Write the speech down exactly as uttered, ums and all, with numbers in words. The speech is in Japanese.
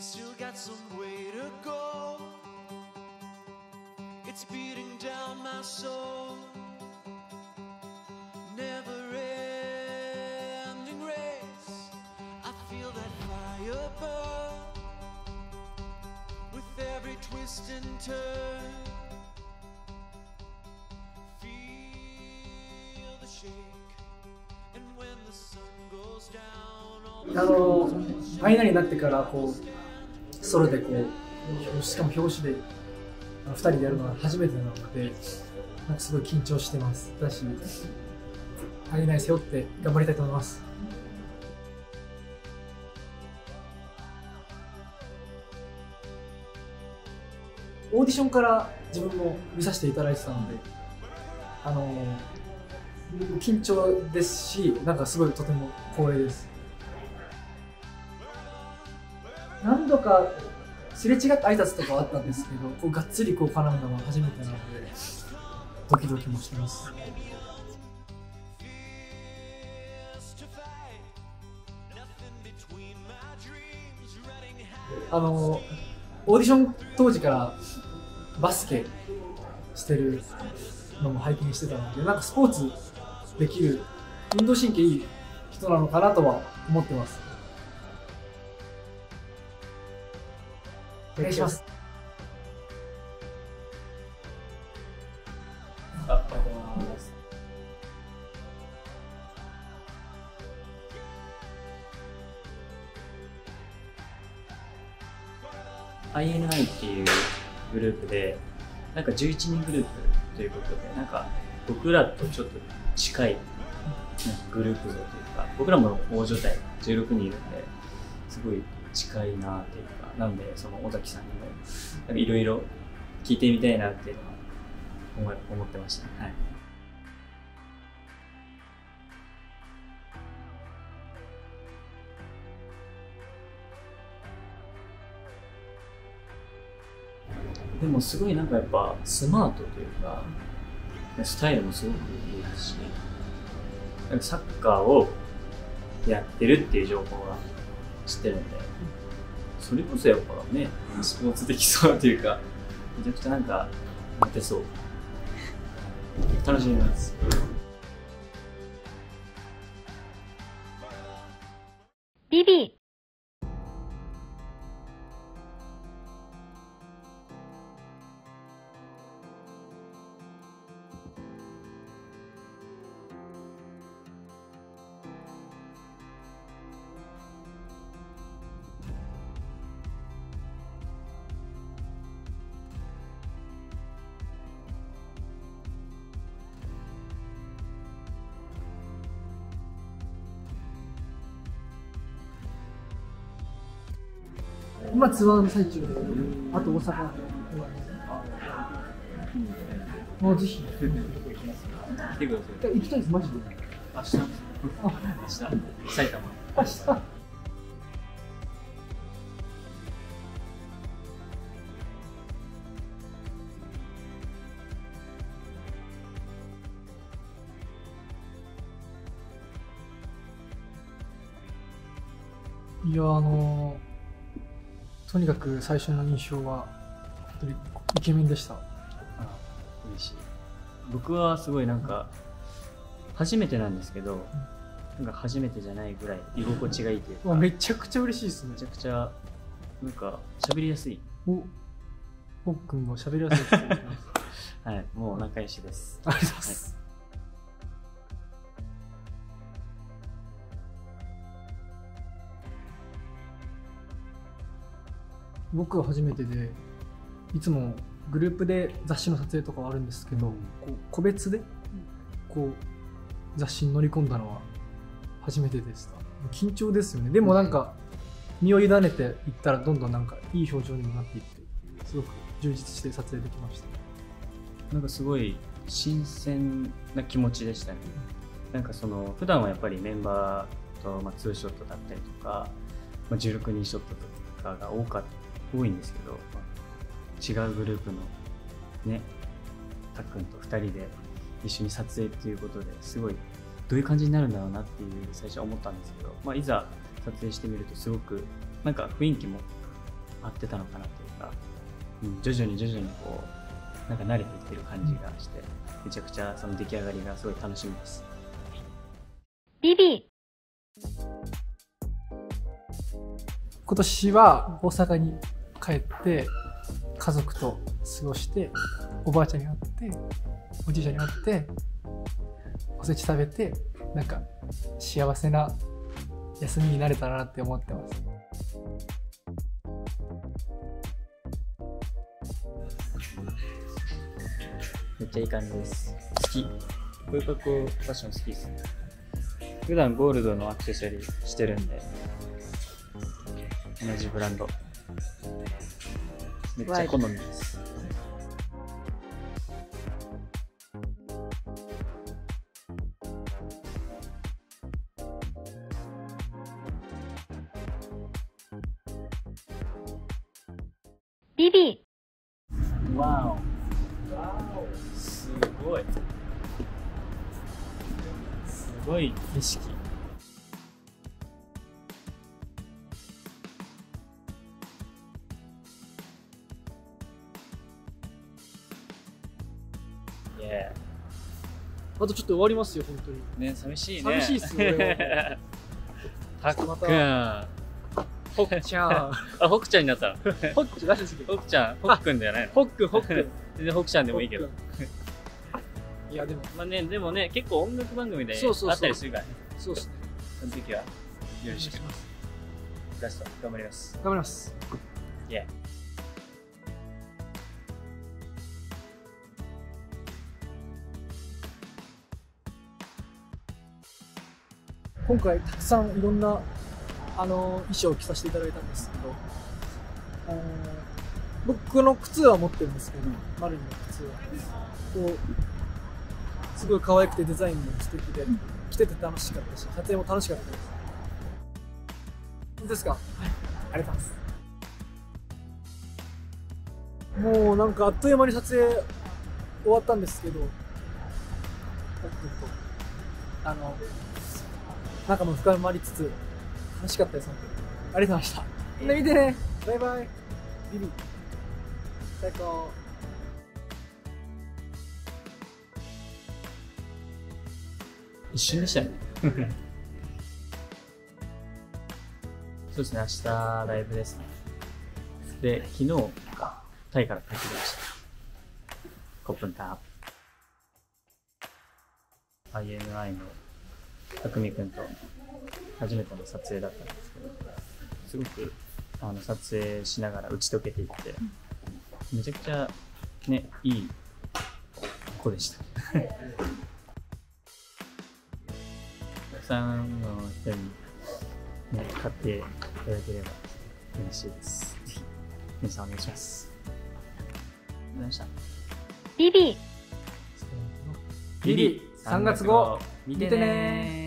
still got some way to go. It's beating down my soul. Never ending race. I feel that fire burn with every twist and turn. Feel the shake. And when the sun goes down, all the stars shine. あの、ファイナルになってからこう。ソロでこう、しかも表紙でふたりでやるのは初めてなので、なんかすごい緊張してます。だし、アイエヌアイ背負って頑張りたいと思います。オーディションから自分も見させていただいてたので、あのー、緊張ですし、なんかすごいとても光栄です。何度かすれ違った挨拶とかはあったんですけど、こうがっつりこう絡むのは初めてなので、ドキドキもしてます。あのオーディション当時からバスケしてるのも拝見してたので、なんかスポーツできる、運動神経いい人なのかなとは思ってます。お願いします。アイエヌアイ っていうグループで、なんかじゅういちにんグループということで、なんか僕らとちょっと近いグループ像というか、僕らも大所帯じゅうろくにんいるので、すごい近いなっていうか、なんでその尾崎さんにもいろいろ聞いてみたいなっていうのは思ってましたね。はい、でもすごいなんかやっぱスマートというか、スタイルもすごくいいですし、なんかサッカーをやってるっていう情報が知ってるんで、それこそやっぱね、スポーツできそうというか、めちゃくちゃなんか勝てそう、楽しみです。ビビ今ツアーの最中で、あと大阪もうぜひ来てください。行きたいです、マジで。明日、明日、埼玉。明日。いや、あのー。とにかく最初の印象は本当にイケメンでした。あ、嬉しい。僕はすごいなんか、うん、初めてなんですけど、うん、なんか初めてじゃないぐらい居心地がいいというか。めちゃくちゃ嬉しいですね。めちゃくちゃなんか喋りやすい。お、ほっくんも喋りやすいですね。はい、もう仲良しです。ありがとうございます。はい、僕は初めてで、いつもグループで雑誌の撮影とかはあるんですけど、うん、こう個別でこう雑誌に乗り込んだのは初めてでした。緊張ですよね。でもなんか身を委ねていったら、どんどんなんかいい表情にもなっていって、すごく充実して撮影できました。なんかすごい新鮮な気持ちでしたね。なんかその普段はやっぱりメンバーとまあツーショットだったりとか、まあ、じゅうろくにんショットとかが多かった多いんですけど、違うグループのね、たっくんとふたりで一緒に撮影っていうことで、すごいどういう感じになるんだろうなっていう最初は思ったんですけど、まあ、いざ撮影してみるとすごくなんか雰囲気も合ってたのかなというか、うん、徐々に徐々にこうなんか慣れてきてる感じがして、めちゃくちゃその出来上がりがすごい楽しみです。ビビ今年は大阪に帰って家族と過ごして、おばあちゃんに会っておじいちゃんに会っておせち食べて、なんか幸せな休みになれたらなって思ってます。めっちゃいい感じです。好き。こういう格好ファッション好きですね。普段ゴールドのアクセサリーしてるんで、同じブランドめっちゃ好みです。ビビわおわお、すごいすごい景色。いやあとちょっと終わりますよ、本当にね。寂しいね。寂しいっすね。たっくん、ほっちゃん、あ、ほっちゃんになった。ほっちゃん、ほっちゃん、ほっくんだよね。ほっくん、ほっくん。全然ほっちゃんでもいいけど。いやでもまあね、でもね、結構音楽番組であったりするからね。そうですね。その時はよろしく。ラスト頑張ります。頑張ります。イエー。今回たくさんいろんなあの衣装を着させていただいたんですけど、あの僕の靴は持ってるんですけど、マルニの靴はこうすごい可愛くてデザインも素敵で、着てて楽しかったし、撮影も楽しかったです。本当ですか？はい、ありがとうございます。もうなんかあっという間に撮影終わったんですけど、あの仲も深まりつつ楽しかったです。ありがとうございました。みんな見てね。バイバイ。ビビ最高。一瞬でしたね。そうですね、明日ライブですね。で、昨日かタイから帰ってきました。コップンター アイエヌアイ のたくみくんと初めての撮影だったんですけど、すごくあの撮影しながら打ち解けていって、めちゃくちゃね、いい子でした。たくさんの人に、ね、買っていただければ嬉しいです。ぜひ皆さんお願いします。ありがとうございました。ビビビビさんがつごう見てねー。